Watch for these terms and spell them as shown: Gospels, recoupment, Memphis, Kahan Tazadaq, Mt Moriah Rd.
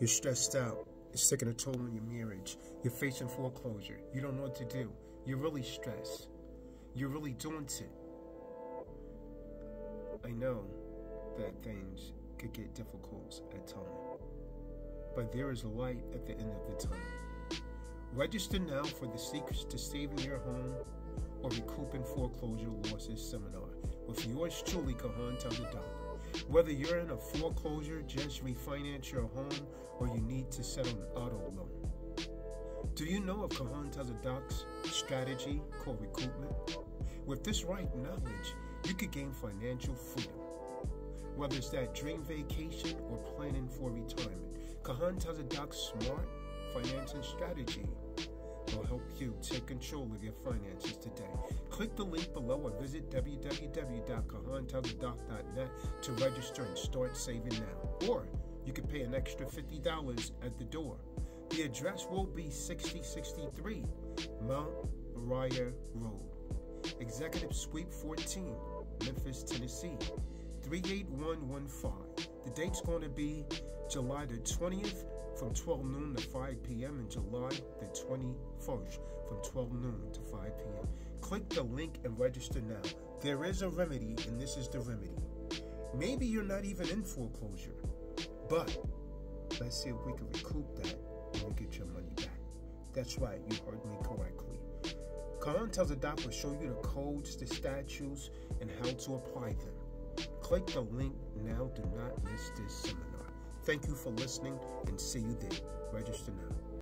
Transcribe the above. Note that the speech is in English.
You're stressed out. It's taking a toll on your marriage. You're facing foreclosure. You don't know what to do. You're really stressed. You're really daunted. I know that things could get difficult at times, but there is light at the end of the tunnel. Register now for the Secrets to Saving Your Home or Recouping Foreclosure Losses Seminar with yours truly, Kahan Tazadaq. Whether you're in a foreclosure, just refinance your home, or you need to settle an auto loan. Do you know of Kahan Tazadaq's strategy called recoupment? With this right knowledge, you could gain financial freedom. Whether it's that dream vacation or planning for retirement, Kahan Tazadaq's smart financing strategy will help you take control of your finances today. Click the link below or visit www.kahantazadaq.net to register and start saving now. Or you can pay an extra $50 at the door. The address will be 6063 Mount Moriah Road, Executive Suite 14, Memphis, Tennessee, 38115. The date's going to be July the 20th from 12 noon to 5 p.m. and July the 21st from 12 noon to 5 p.m. Click the link and register now. There is a remedy, and this is the remedy. Maybe you're not even in foreclosure, but let's see if we can recoup that and you get your money back. That's right, you heard me correctly. Kahan Tazadaq will show you the codes, the statutes, and how to apply them. Click the link now. Do not miss this seminar. Thank you for listening, and see you there. Register now.